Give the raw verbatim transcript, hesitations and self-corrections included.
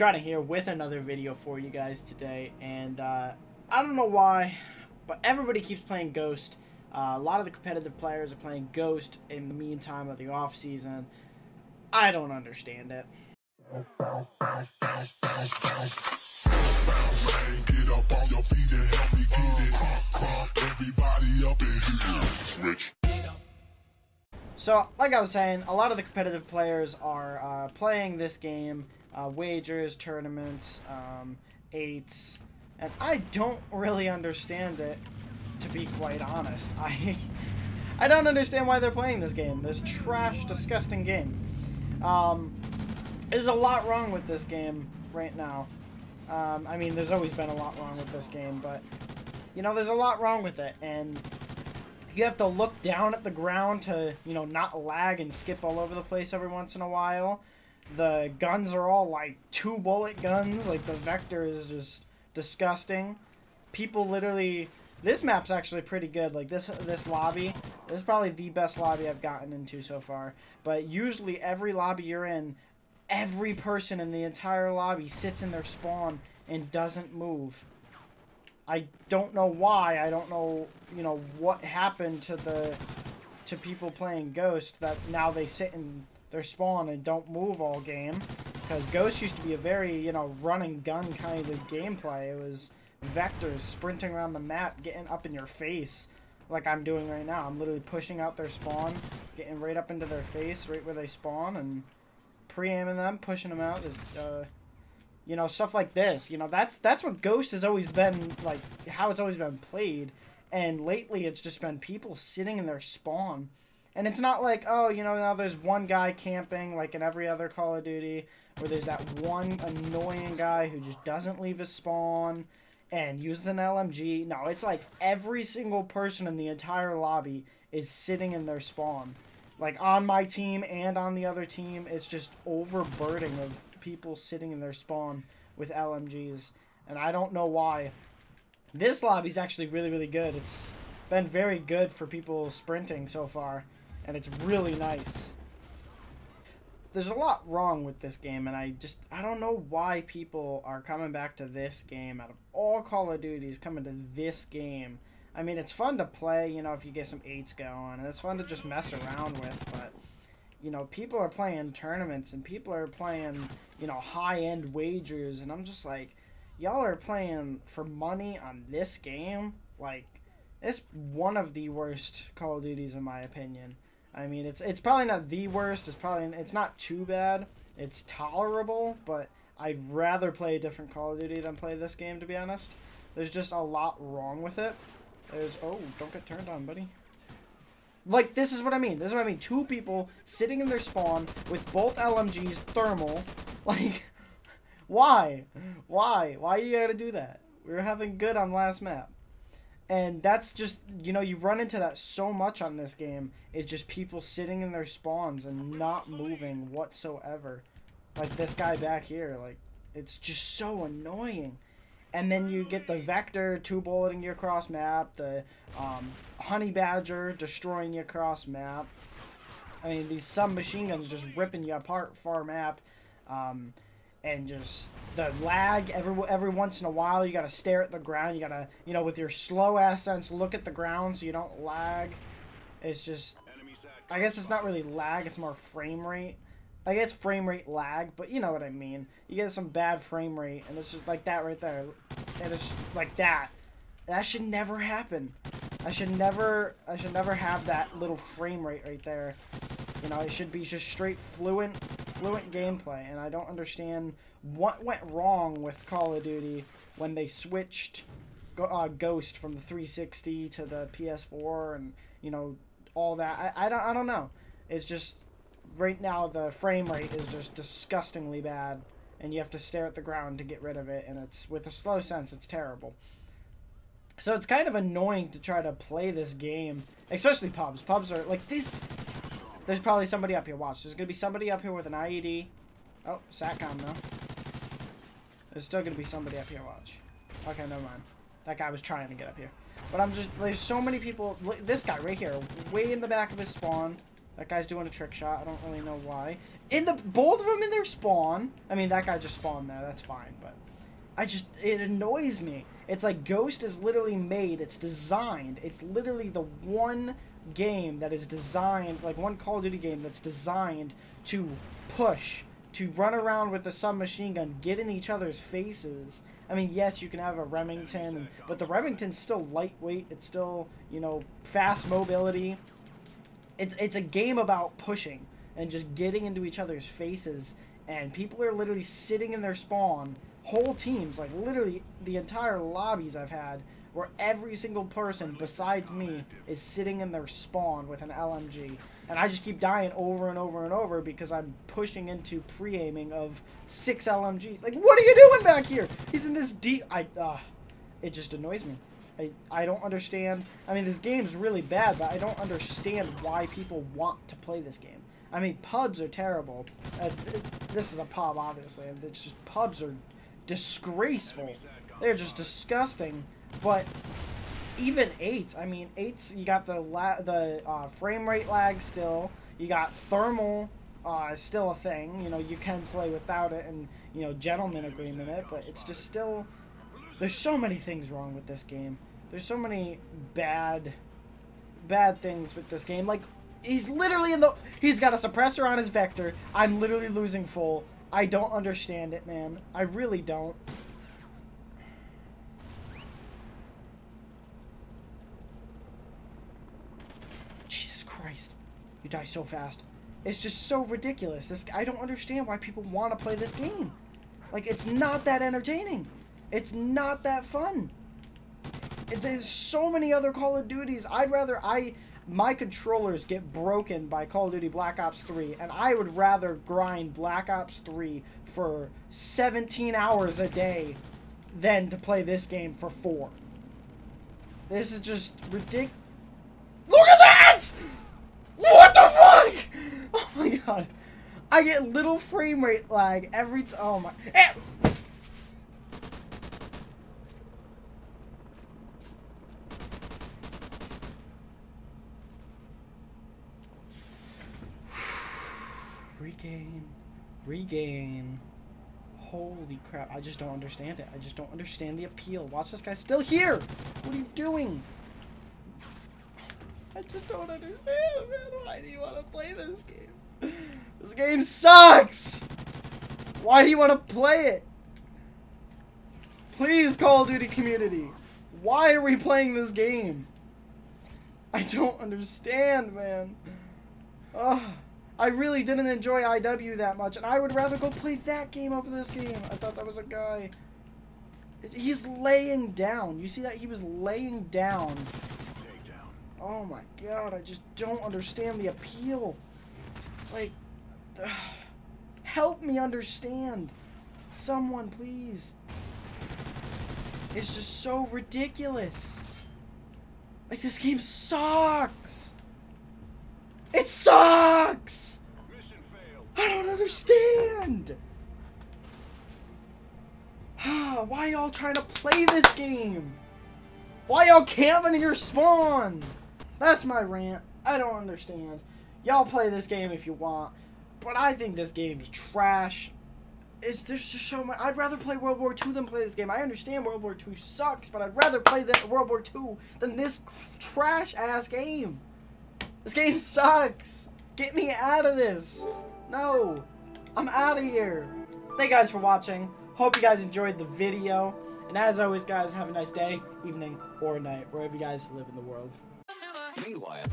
Trying to here with another video for you guys today, and uh, I don't know why, but everybody keeps playing Ghost. Uh, a lot of the competitive players are playing Ghost in the meantime of the off season. I don't understand it. So, like I was saying, a lot of the competitive players are uh, playing this game. Uh, wagers, tournaments, um, eights, and I don't really understand it, to be quite honest. I I don't understand why they're playing this game, this trash, disgusting game. Um, there's a lot wrong with this game right now. Um, I mean, there's always been a lot wrong with this game, but, you know, there's a lot wrong with it, and you have to look down at the ground to, you know, not lag and skip all over the place every once in a while. The guns are all, like, two bullet guns. Like, the Vector is just disgusting. People literally... This map's actually pretty good. Like, this this lobby, this is probably the best lobby I've gotten into so far. But usually, every lobby you're in, every person in the entire lobby sits in their spawn and doesn't move. I don't know why. I don't know, you know, what happened to the... to people playing Ghost that now they sit in... their spawn and don't move all game, because Ghost used to be a very, you know, run and gun kind of gameplay. It was Vectors sprinting around the map, getting up in your face, like I'm doing right now. I'm literally pushing out their spawn, getting right up into their face, right where they spawn, and pre-aiming them, pushing them out. Is, uh, you know, stuff like this. You know, that's that's what Ghost has always been like, how it's always been played. And lately, it's just been people sitting in their spawn. And it's not like, oh, you know, now there's one guy camping, like in every other Call of Duty, where there's that one annoying guy who just doesn't leave his spawn and uses an L M G. No, it's like every single person in the entire lobby is sitting in their spawn. Like, on my team and on the other team, it's just overburdening of people sitting in their spawn with L M Gs. And I don't know why. This lobby's actually really, really good. It's been very good for people sprinting so far. And it's really nice. There's a lot wrong with this game, and I just, I don't know why people are coming back to this game. Out of all Call of Duties, coming to this game. I mean, it's fun to play, you know, if you get some eights going, and it's fun to just mess around with, but, you know, people are playing tournaments, and people are playing, you know, high-end wagers, and I'm just like, y'all are playing for money on this game? Like, it's one of the worst Call of Duties, in my opinion. I mean, it's it's probably not the worst. It's probably it's not too bad. It's tolerable, but I'd rather play a different Call of Duty than play this game, to be honest. There's just a lot wrong with it. There's oh, don't get turned on, buddy. Like, this is what I mean. This is what I mean. Two people sitting in their spawn with both L M Gs, thermal. Like, why, why, why you gotta do that? We were having good on last map. And that's just, you know, you run into that so much on this game. It's just people sitting in their spawns and not moving whatsoever. Like this guy back here, like, it's just so annoying. And then you get the Vector two-bulleting your cross map, the um, Honey Badger destroying your cross map. I mean, these submachine guns just ripping you apart far map. Um, And just the lag every every once in a while. You gotta stare at the ground. You gotta, you know, with your slow ass sense, look at the ground so you don't lag. It's just, I guess it's not really lag. It's more frame rate. I guess frame rate lag, but you know what I mean. You get some bad frame rate, and it's just like that right there, and it's like that. That should never happen. I should never, I should never have that little frame rate right there. You know, it should be just straight fluent. Fluent gameplay, and I don't understand what went wrong with Call of Duty when they switched uh, Ghost from the three sixty to the P S four, and you know all that. I, I don't I don't know. It's just right now the frame rate is just disgustingly bad, and you have to stare at the ground to get rid of it, and it's with a slow sense, it's terrible. So it's kind of annoying to try to play this game, especially pubs. Pubs are like this. There's probably somebody up here. Watch. There's going to be somebody up here with an I E D. Oh, Satcom, though. There's still going to be somebody up here. Watch. Okay, never mind. That guy was trying to get up here. But I'm just... There's so many people... This guy right here. Way in the back of his spawn. That guy's doing a trick shot. I don't really know why. In the both of them in their spawn. I mean, that guy just spawned there. That's fine, but I just it annoys me. It's like Ghost is literally made. It's designed. It's literally the one game that is designed, like one Call of Duty game that's designed to push, to run around with a submachine gun, get in each other's faces. I mean, yes, you can have a Remington, and, but the Remington's still lightweight. It's still, you know, fast mobility. It's it's a game about pushing and just getting into each other's faces, and people are literally sitting in their spawn, whole teams, like literally the entire lobbies I've had, where every single person besides me is sitting in their spawn with an L M G. And I just keep dying over and over and over because I'm pushing into pre-aiming of six L M Gs. Like, what are you doing back here? He's in this deep... I, uh, it just annoys me. I, I don't understand. I mean, this game's really bad, but I don't understand why people want to play this game. I mean, pubs are terrible. Uh, it, this is a pub, obviously. It's just pubs are disgraceful. They're just disgusting. But even eights, I mean, eights, you got the la the uh, frame rate lag still. You got thermal uh, still a thing. You know, you can play without it and, you know, gentlemen agreement it. But it's just still, there's so many things wrong with this game. There's so many bad, bad things with this game. Like, he's literally in the, he's got a suppressor on his Vector. I'm literally losing full. I don't understand it, man. I really don't. Christ, you die so fast. It's just so ridiculous. This I don't understand why people want to play this game. Like, it's not that entertaining. It's not that fun. It, there's so many other Call of Duties. I'd rather I my controllers get broken by Call of Duty Black Ops three, and I would rather grind Black Ops three for seventeen hours a day than to play this game for four. This is just ridiculous. Look at that! What the fuck? Oh my god. I get little frame rate lag every time. Oh my. Eh! Regain. Regain. Holy crap. I just don't understand it. I just don't understand the appeal. Watch this guy still here. What are you doing? I just don't understand, man. Why do you want to play this game? This game sucks! Why do you want to play it? Please, Call of Duty community. Why are we playing this game? I don't understand, man. Oh, I really didn't enjoy I W that much, and I would rather go play that game over this game. I thought that was a guy. He's laying down. You see that? He was laying down. Oh my god, I just don't understand the appeal. Like, ugh, help me understand. Someone, please. It's just so ridiculous. Like, this game sucks. It sucks! Mission failed. I don't understand. Why y'all trying to play this game? Why y'all camping in your spawn? That's my rant. I don't understand. Y'all play this game if you want, but I think this game's trash. It's, there's just so much. I'd rather play World War Two than play this game. I understand World War Two sucks, but I'd rather play that World War Two than this trash-ass game. This game sucks. Get me out of this. No. I'm out of here. Thank you guys for watching. Hope you guys enjoyed the video. And as always, guys, have a nice day, evening, or night, wherever you guys live in the world. Meanwhile.